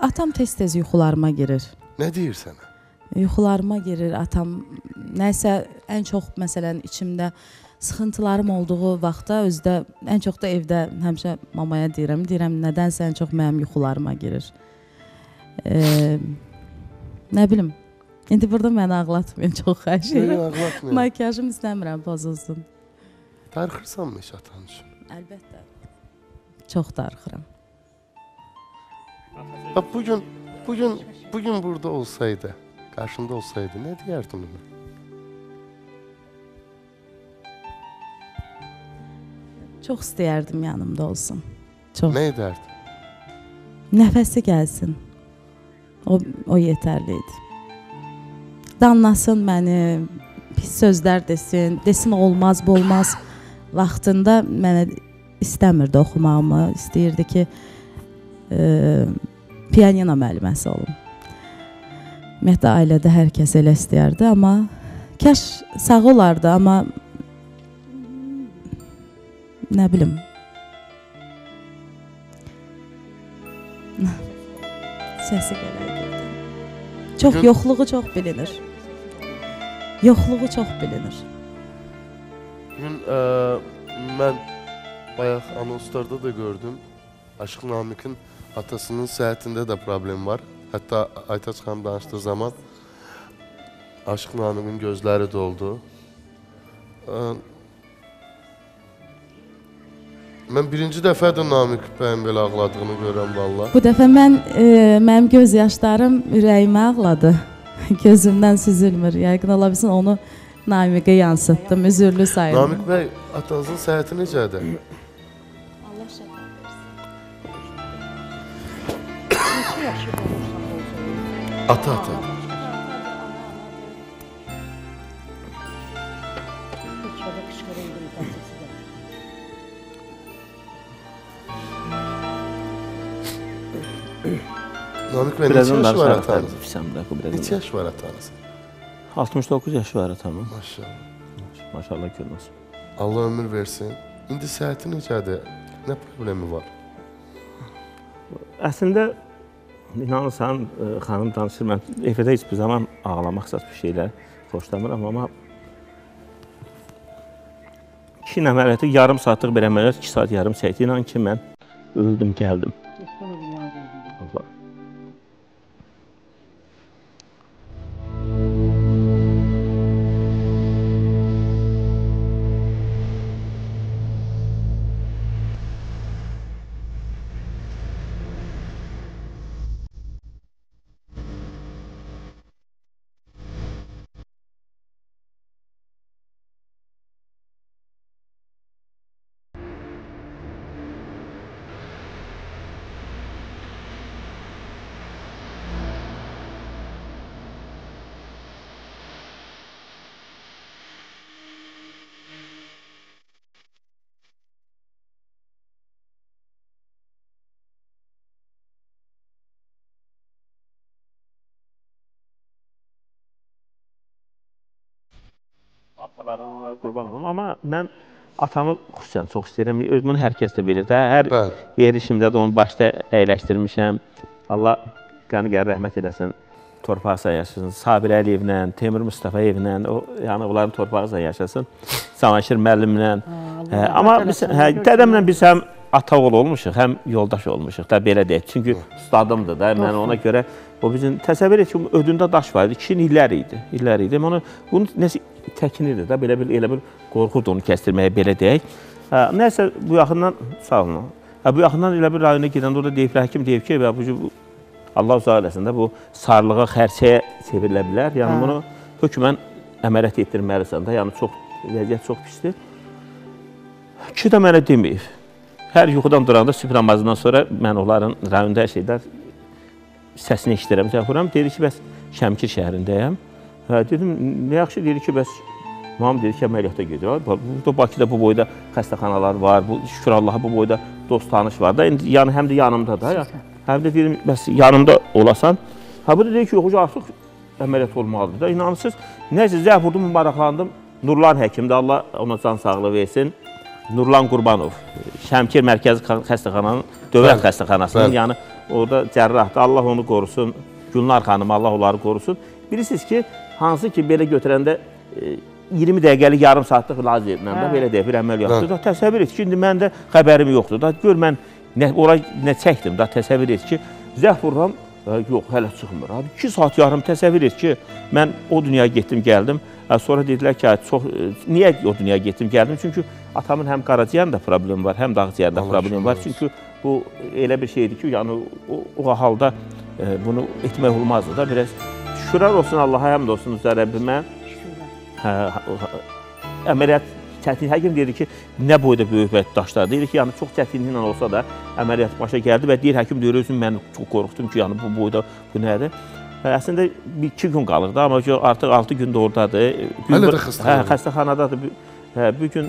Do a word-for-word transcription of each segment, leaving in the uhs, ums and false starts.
Atam tez-tez yuxularıma girir. Nə deyir sənə? Yuxularıma girir atam. Nəsə ən çox məsələn içimdə sıxıntılarım olduğu vaxtda özdə ən çox da evdə həmişə mamaya deyirəm. Deyirəm nədənsə ən çox mənim yuxularıma girir. E, nə bilim. İndi burada məni ağlatmayın çox xahiş edirəm. Makyajım istəmirəm pozulsun. Darıxırsanmı iş atan üçün? Əlbəttə. Çox darıxıram. Bugün, bugün, bugün burada olsaydı, karşımda olsaydı ne diyerdin ona? Çok isteyerdim yanımda olsun. Çok. Ne ederdin? Nefesi gelsin. O, o yeterliydi. Danlasın beni, pis sözler desin, desin olmaz, bu olmaz. Vaxtında beni istemirdi oxumağımı, isteyirdi ki piyanino müəlliməsi olum. Ümumiyyətlə, ailədə hər kəs elə istəyərdi, amma kəş sağ olardı, amma nə bilim. Səsi gələydi. Çox, yoxluğu çox bilinir. Yoxluğu çox bilinir. Bugün mən bayaq anonslarda da gördüm, Aşıq Namikin atasının sıhhətində də problem var. Hətta Aytaç xanım danışdığı zaman Aşıq Namiqin gözləri doldu. Mən birinci dəfədir Namik bəyin belə ağladığını görəm valla. Bu dəfə mən, mənim göz yaşlarım ürəyimə ağladı. Gözümdən süzülmür. Yəqin ola bilsin onu Namiqə yansıtdım, üzürlü sayılır. Namik bəy, atanızın sıhhəti necədir? Ata ata. Namik Bey, neçə yaş var atanız? Neçə yaş var atanız? altmış doqquz yaşı var atamın. Maşallah. Maşallah görməsin. Allah ömür versin. İndi səhəti necədir? Nə problemi var? Əslində, İnanırsan, xanım danışır, mən efirdə heç bir zaman ağlamaq saç bir şeylə xoşlamıram, amma iki əməliyyatı yarım saatlıq bir əməliyyat, iki saat yarım çəkdi, inan ki, mən öldüm, gəldim. Allah. Qurban olum, amma mən atamı xüsusən çox istəyirəm, bunu hər kəs də bilir, hər verişimdə də onu başda əyləşdirmişəm, Allah qanı-qanı rəhmət eləsin, torpağı sayasın, Sabir Əliyevlə, Temir Mustafayevlə, yəni onların torpağı sayasın, Səvanşir müəllimlə, amma dədəmlə biz həm ata oğlu olmuşuq, həm yoldaş olmuşuq da, belə deyək, çünki ustadımdır da, mən ona görə, o bizim, təsəvvür et ki, ödündə daş var idi, iki illər idi, illər idi, bunu nəsə təkinirdi da, belə bir, elə bir qorxurdu onu kəstirməyə, belə deyək. Nəsə, bu yaxından, sağ olun, bu yaxından elə bir rayona gedəndə orada deyib, həkim deyib ki, Allah uzaq eləsin də, bu sarlığa, xərçəyə çevrilə bilər, yəni bunu hökmən əməliyyat etdirməlisən də, yəni çox, vəziyyət çox pisdir. Ki də mənə deməyib, hər yuxudan duranda, sübh namazından sonra mən onların rayonda hər şeydə səsini işdirəm, zəhuram, deyir ki, bəs Şəmkir şəhərindəyəm. Dedim, nə yaxşı deyir ki, bəs mam deyir ki, əməliyyata gedir. Bakıda bu boyda xəstəxanalar var, şükür Allaha bu boyda dost tanış var da, həm də yanımda da. Həm də deyir, bəs yanımda olasan. Hə, bu da deyir ki, yox, artıq əməliyyat olmalıdır da. İnanırsınız, nəyəcə, zəh vurdum, mübaraqlandım. Nurlan həkimdə, Allah ona can sağlığı versin. Nurlan Qurbanov, Şəmkir Mərkəzi Xəstəxananın, Dövlət Xəstəxanasının, yəni orada cərrahdır, Allah onu qorusun, Gülnar xanım, Allah onları qorusun. Bilirsiniz ki, hansı ki belə götürəndə iyirmi dəqiqəlik, yarım saatlıq lazım edilməm də, belə deyək, bir əməl yaxşı. Da təsəvvür et ki, indi məndə xəbərim yoxdur. Da gör, mən ora nə çəkdim, da təsəvvür et ki, zəhv vururam, yox, hələ çıxmır. iki saat yarım təsəvvür et ki, mən o dünyaya getdim, gəldim. Sonra dedilər ki, niyə o dünyaya getdim, gəldim? Çünki atamın həm qaraciyəndə problemi var, həm dağciyəndə problemi var. Çünki bu elə bir şeydir ki, o halda bunu etmək olmazdı da. Biraz şükürlər olsun Allaha, həmd olsun Rəbbimə. Əməliyyat çətin, həkim deyir ki, nə boyda böyük və daşlar. Deyir ki, çox çətinliklə olsa da əməliyyat başa gəldi və deyir, həkim deyir, özüm mən çox qorxdum ki, bu boyda bu nədir? Əslində, iki gün qalırdı, amma artıq altı gündə oradadır. Hələ də xəstəxanadadır. Xəstəxanadadır. Bu gün,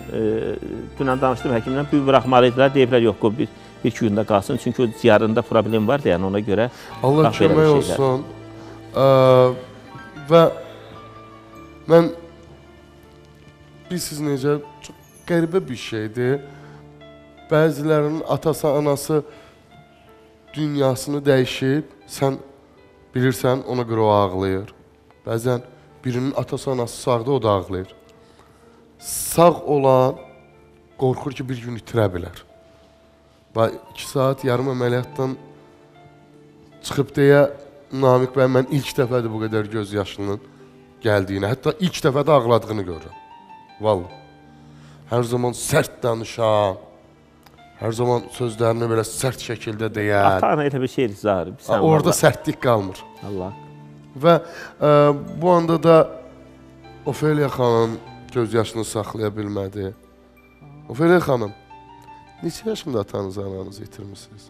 dünən danışdım həkimlə, bu bıraxmalı idilər, deyiblər, yox, qoy, bir-iki gündə qalsın. Çünki ziyarında problem var, yəni ona görə... Allah kömək olsun. Və mən... Bilirsiniz necə, çox qəribə bir şeydir. Bəzilərinin atası, anası dünyasını dəyişib, sən... Bilirsən, ona görə o ağlayır. Bəzən birinin atası, anası sağda, o da ağlayır. Sağ olan qorxur ki, bir gün itirə bilər. Və iki saat yarım əməliyyatdan çıxıb deyə, Namik bəy, mən ilk dəfədir bu qədər gözyaşının gəldiyini, hətta ilk dəfədə ağladığını görürəm. Vallahi. Hər zaman sərt danışan, hər zaman sözlərini belə sərt şəkildə deyər. Ata-ana elə bir şeydir, zahir. Orada sərtlik qalmır. Və bu anda da Ofelya xanım gözyaşını saxlaya bilmədi. Ofelya xanım, neçə yaşında atanızı, ananızı itirmişsiniz?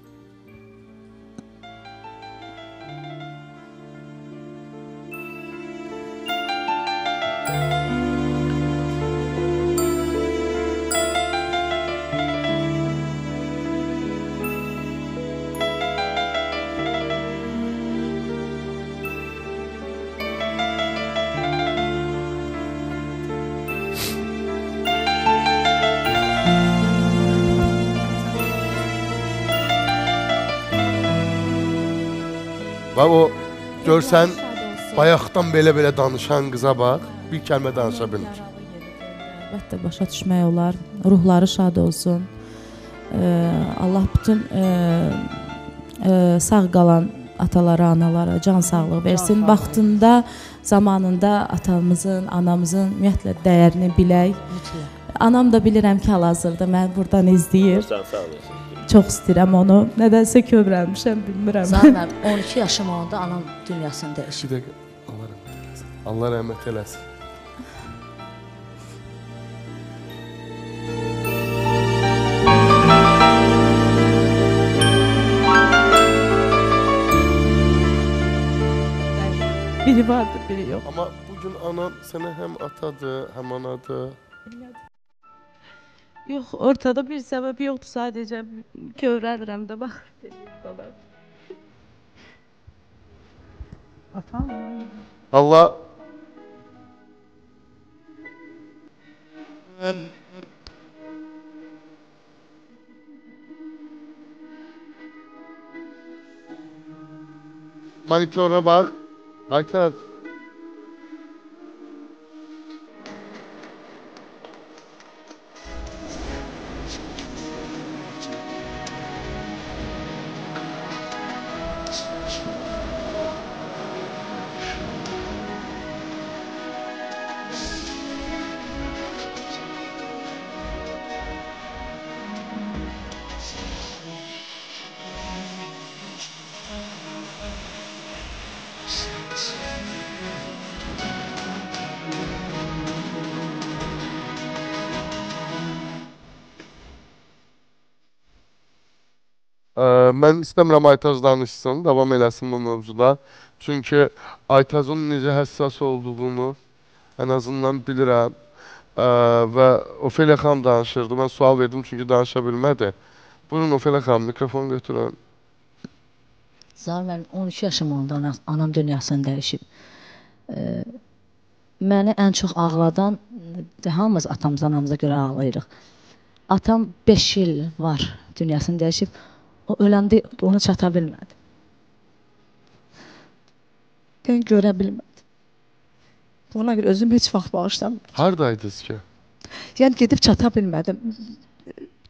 Və o, görsən, bayaqdan belə-belə danışan qıza bax, bir kəlmə danışa bilmir. Əlbəttə, başa düşmək olar, ruhları şad olsun. Allah bütün sağ qalan atalara, analara can sağlığı versin. Vaxtında, zamanında atamızın, anamızın ümumiyyətlə dəyərini bilək. Anam da bilirəm ki, hal-hazırda mən buradan izləyir. Çox istəyirəm onu. Nədənsə kövrəlmişəm, bilmirəm. Zahməm, on iki yaşım onda anam dünyasını dəyişir. Bir dəqiqə, Allah rəhmət eləsin. Allah rəhmət eləsin. Biri vardır, biri yox. Amma bugün anam sənə həm atadır, həm anadır. Yox, ortada bir səbəb yoxdur, sadəcə kövrəlirəm də, bax. Atam. Allah. Monitora bax. Aytaç. Mən istəmirəm Aytaç danışsın, davam eləsin bu mövzuda. Çünki Aytacın necə həssas olduğunu ən azından bilirəm. Və Ofelya xanım danışırdı, mən sual verdim çünki danışa bilmədi. Buyurun Ofelya xanım, mikrofonu götürün. Zahir mənim on iki yaşım onda anam dünyasını dəyişib. Məni ən çox ağladan, hamımız atamıza, anamıza görə ağlayırıq. Atam beş il var dünyasını dəyişib. O öləndə ona çata bilmədi. Mən görə bilmədim. Buna görə özüm heç vaxt bağışlamıyorum. Haradaydınız ki? Yəni gedib çata bilmədim.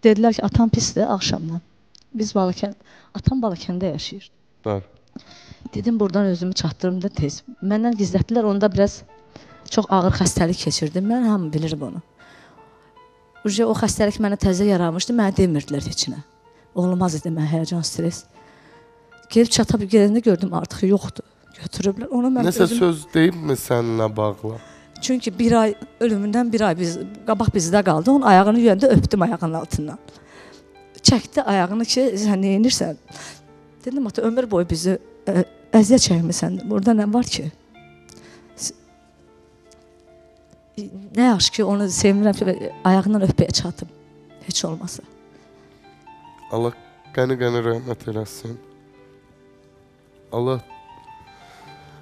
Dedilər ki, atam pisdir axşamdan. Biz Balakən, atam Balakəndə yaşayır. Bəli. Dedim buradan özümü çatdırım da tez. Məndən gizlətdilər, onda biraz çox ağır xəstəlik keçirdim. Mən hamı bilirdim onu. Uca o xəstəlik mənə təzə yaramışdı, mənə demirdilər heçinə. Olmaz idi mən həyəcan, stres. Gelib çata bir gelende gördüm artıq yoxdur. Götürüblər. Onu mən Nəsə özüm... söz deyibmi səninlə bağlı? Çünki bir ay, ölümündən bir ay biz, qabaq bizdə qaldı. Onun ayağını yöndə öptüm ayağının altından. Çəkdi ayağını ki, sən neyinirsən? Dedim, ata ömür boyu bizi ə, əziyyət çəkməsən. Burada nə var ki? Nə yaxşı ki, onu sevmirəm ki, ayağından öpməyə çatdım. Heç olmasa. Allah qəni-qəni rəhmət eləsin. Allah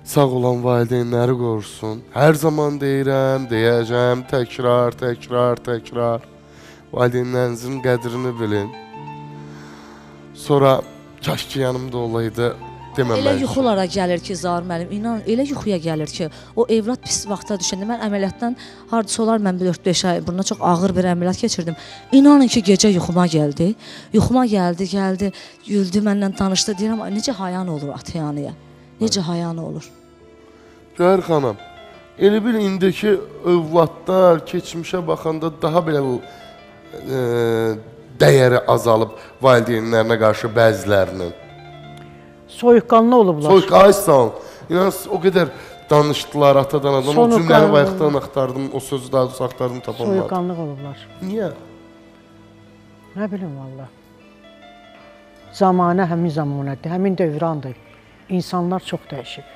sağ olan valideynləri qorusun. Hər zaman deyirəm, deyəcəm, təkrar, təkrar, təkrar. Valideynlərinizin qədrini bilin. Sonra kaş ki yanımda olaydı deməməliyim. Elə yuxulara gəlir ki, Zahir müəllim, inan, elə yuxuya gəlir ki, o evlat pis vaxta düşəndə. Mən əməliyyatdan hardisi olar, mən dörd beş ay, bundan çox ağır bir əməliyyat keçirdim. İnanın ki, gecə yuxuma gəldi. Yuxuma gəldi, gəldi, güldü, mənlə danışdı. Deyirəm, necə hayan olur atayanıya? Necə hayanı olur? Göhər xanım, elə bil indiki övladlar keçmişə baxanda daha belə e, dəyəri azalıb valideynlərinə qarşı bəzilərinin. Soyuqqanlı olublar. Soyuqqanlı, aysan. İnan, o qədər danışdılar atadan adam. O cümləni bayaqdan axtardım, o sözü daha doğrusu axtardım, tapamadım. Soyuqqanlıq olublar. Niyə? Nə bilim, valla. Zamanə həmin zamanədir, həmin dövrandır. İnsanlar çox dəyişib.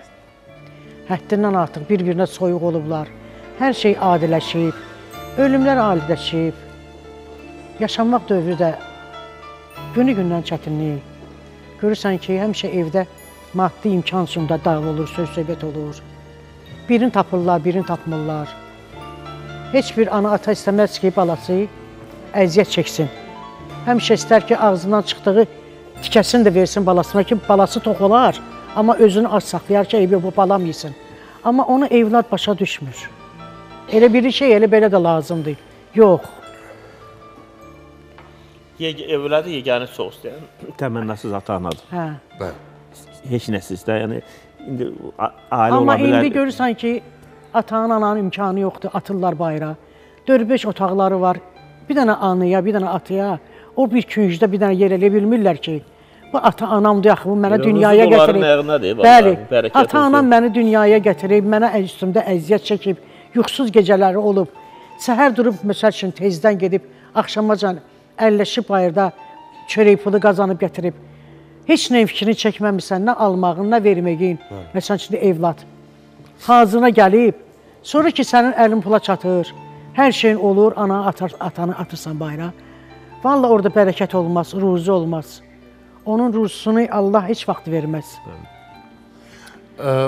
Həddindən artıq bir-birinə soyuq olublar. Hər şey adiləşib. Ölümlər adiləşib. Yaşanmaq dövrü də günü-gündən çətinlik. Görürsən ki, həmişə evdə maddi imkan üstündə dağ olur, söz-söhbət olur. Birini tapırlar, birini tapmırlar. Heç bir ana ata istəməz ki, balası əziyyət çəksin. Həmişə istər ki, ağzından çıxdığı tikəsini də versin balasına ki, balası tox olar. Amma özünü aç saxlayar ki, eybi bu balam yesin. Amma onu evlad başa düşmür. Elə bir şey, elə belə də lazımdır. Yox. Evladı yeganə çox istəyən təmənnəsiz ata-anadır. Hə. Heç nəsiz də, yəni, indi ailə ola bilər. Amma indi görürsən ki, ata-ananın imkanı yoxdur, atırlar bayra. dörd beş otaqları var, bir dənə anıya, bir dənə atıya. O bir küncdə bir dənə yer elə bilmirlər ki, bu ata-anamdır axı, bu mənə dünyaya gətirib. Bəli, ata-anam məni dünyaya gətirib, mənə üstümdə əziyyət çəkib, yuxusuz gecələri olub. Səhər durub, məsəl üçün, tezdən gedib, axşamacan əlləşib bayırda çörək pulu qazanıb gətirib. Heç nəyin fikrini çəkməmişsən, nə almağın, nə verməyin. Məsəl üçün, evlad. Hazına gəlib, sonra ki, sənin əlin pula çatır, hər şeyin olur, ana atanı atırsan bayra. Valla orada bərəkət olmaz, ruzu olmaz. Onun ruzusunu Allah heç vaxt verməz.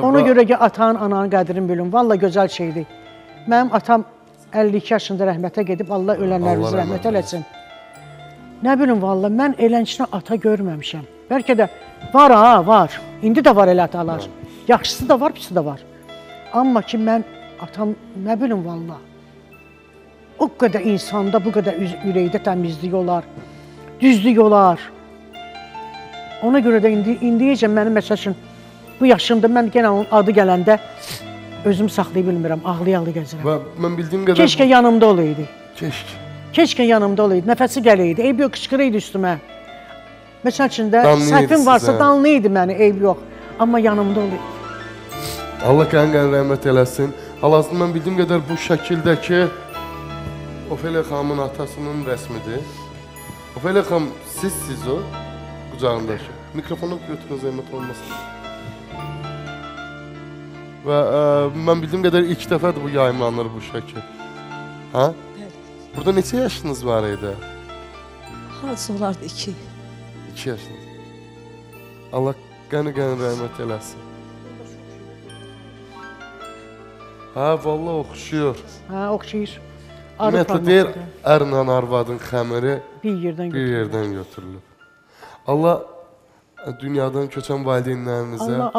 Ona görə ki, atanın, ananın qədrini bilin. Valla gözəl şeydir. Mənim atam əlli iki yaşında rəhmətə gedib, Allah ölənlərimizi rəhmət eləsin. Nə bilin, valla, mən elənçinə ata görməmişəm. Bəlkə də var, ha, var. İndi də var elə atalar. Yaxşısı da var, pisi də var. Amma ki, mən atam, nə bilin, valla. O qədər insanda, bu qədər ürəkdə təmizlik olar, düzlük olar. Ona görə də indiyəcəm mənim, məsəl üçün, bu yaşımda mən genə onun adı gələndə özümü saxlaya bilmirəm, ağlaya-ağlı gəzirəm. Keşkə yanımda olaydı. Keşkə. Keşkə yanımda olaydı, nəfəsi gələydi, eyb yox, qışqırıydı üstümə. Məsəl üçün də səhvim varsa danlıydı məni, eyb yox, amma yanımda olaydı. Allah qəni-qəni rəhmət eləsin. Hal-hazırda mən bildiyim qədər bu şəkildəki Ofelya xanımın atasının rəsmidir. Ofelya xanım, siz-siz o, qucağındakı. Mikrofonu götürün, zəhmət olmasın. Və mən bildiyim qədər ilk dəfədir bu yayımlanır bu şəkil. Hə? Burada neçə yaşınız var idi? Hadisə olardı iki. İki yaşınız. Allah qəni-qəni rəhmət eləsin. Hə, valla oxşuyor. Hə, oxşuyur. Ümumiyyətlə deyir, ərlə arvadın xəmiri bir yerdən götürülüb. Allah dünyadan köçən valideynlərimizə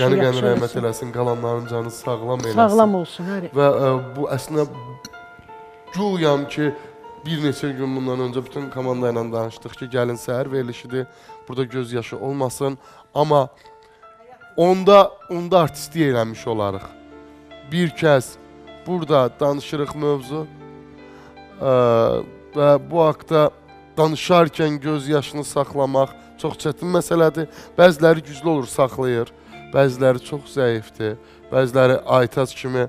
qəni-qəni rəhmət eləsin, qalanların canı sağlam eləsin. Sağlam olsun, hər və ə, bu əslində güyəm ki, bir neçə gün bundan öncə bütün komanda ilə danışdıq ki, gəlin səhər verilişidir, burada gözyaşı olmasın. Amma onda, onda artistlik eləmiş olarıq. Bir kəs burada danışırıq mövzu ə, və bu haqda danışarkən gözyaşını saxlamaq çox çətin məsələdir. Bəziləri güclü olur, saxlayır. Bəziləri çox zəifdir. Bəziləri Aytaç kimi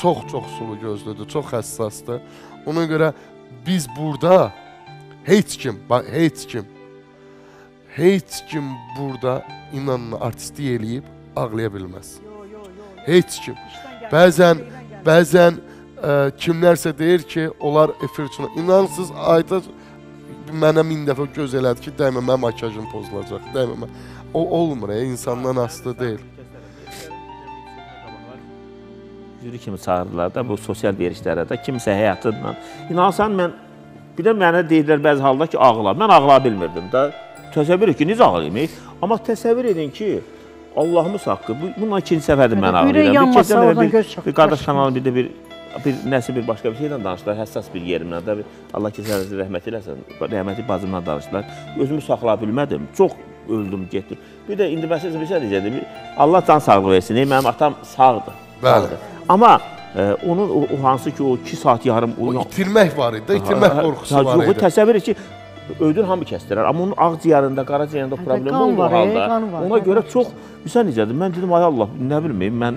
çox-çox sulu gözlüdür, çox həssasdır. Ona görə biz burada heç kim, heç kim, heç kim burada inanın artistlik eləyib ağlaya bilməz. Heç kim. Bəzən, bəzən ə, kimlərsə deyir ki, onlar efir üçün. İnanırsınız Aytaç mənə min dəfə göz elədi ki, dəymə, mənim makyajım pozulacaq, dəymə, mən... O, olmur, e, insandan asılı deyil. Jüri kimi çağırırlar da, bu sosial verişlərə də, kimsə həyatından. İnansan, mən, bir də mənə deyirlər bəzi halda ki, ağla. Mən ağla bilmirdim da, təsəvvür edin ki, necə ağlayayım? Amma təsəvvür edin ki, Allahımız haqqı, bununla ikinci səfərdir mən ağlayıram. Bir qardaş kanalı, bir də bir... Bir, nəsə bir başqa bir şeylə danışdılar, həssas bir yerimlə də, Allah keçərinizi rəhmət eləsin, rəhməti bacımla danışdılar. Özümü saxlaya bilmədim, çox öldüm, getdim. Bir də indi məsələn bir şey deyəcəm, Allah can sağlığı versin, mənim atam sağdır. Bəli. Amma e, onun o, o hansı ki, o iki saat yarım... O, o itirmək var idi, itirmək qorxusu var idi. Yox, o təsəvvür et ki, ödün hamı kəsdirər, amma onun ağciyarında, qaraciyarında problem olmalı halda. Ona görə çox, misal necədir, mən dedim, ay Allah, nə bilməyim, mən...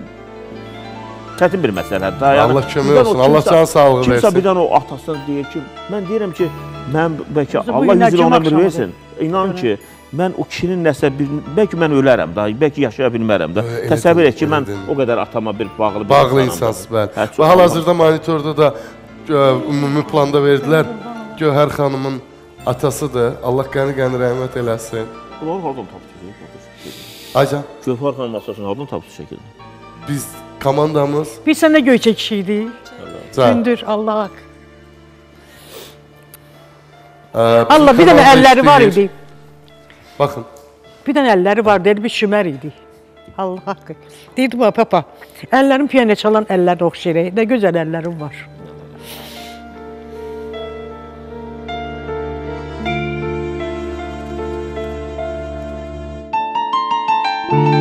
Çətin bir məsələdir. Allah kömək olsun, Allah sana sağlığı versin. Kimsə birdən o atasına deyir ki, mən deyirəm ki, mən bəlkə Allah yüzünü ona bir versin. İnan ki, mən o kişinin nəsə, bəlkə mən ölərəm daha, bəlkə yaşaya bilmərəm də. Təsəvvür et ki, mən o qədər atama bir bağlı... Bağlı insansız, bəli. Və hal-hazırda monitorda da ümumi planda verdilər. Göhər xanımın atasıdır. Allah qəni-qəni rəhmət eləsin. Onları hardan tapışı çəkildi? Aycan. Göhər xanımın atasını hardan tapışı çəkildi? Biz... Komandamız... Biz sənə göyçək kişiydik. Gündür, Allah. Allah, bir dənə əlləri var idi. Baxın. Bir dənə əlləri vardı, elə bir şümər idi. Allah haqqı. Deyirdi, papa, əllərim piyano çalan əllərini oxşayır. Nə gözəl əllərim var.